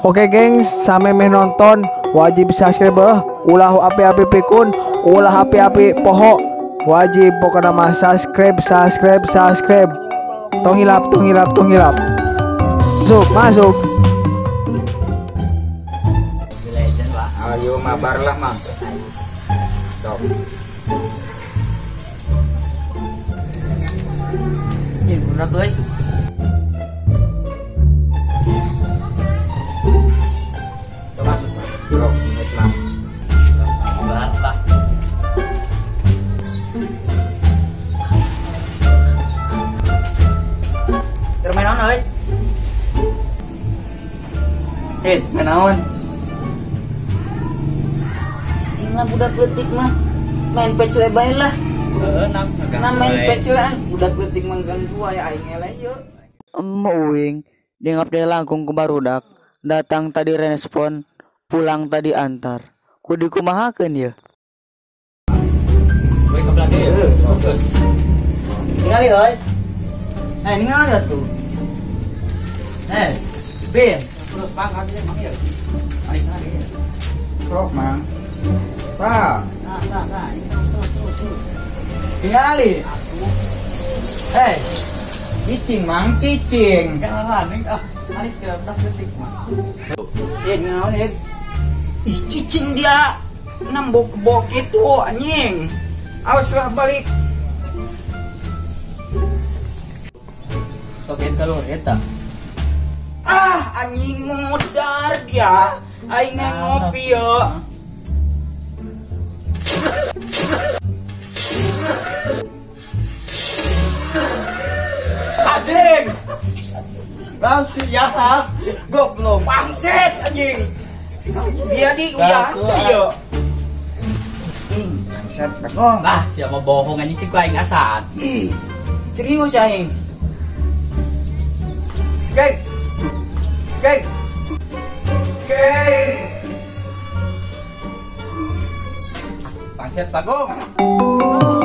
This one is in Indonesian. Oke gengs, sampe meh nonton wajib subscribe, ulah api-api pikun, ulah api-api poho, wajib pokoknya mah subscribe, tonghilap, masuk. Ayo mabarlah mang, stop. Ini benar tuh. Menaon cicinglah budak letik mah main pecel bae lah. Nah main pecelan budak letik mengganggu aya aing eleh yeuh. Uing dingap deh langkung ku barudak, datang tadi respon, pulang tadi antar. Kudu kumahakeun yeuh. Weh ke belakang yeuh. Ningali heuy. Eh ningali atuh. Eh, Ben. Terus bang kaki emang ya, krok mang, tak, tinggali, hei, cicing mang cicing, kenalan nih ah, alis kerap tak detik mang, ini, ih cicing dia, nembok-bok itu anjing, awaslah balik, sokin telur eta. Ah, anjing modar dia, aing ngopi yo. Adeng, bangsi ya, goblok, bangset anjing. Dia di uyah yo. Ing, bangset begong. Bah, siapa bohong anjing cik aing asaan. Ih, serius aing. Geng. Geng, bangset bagong.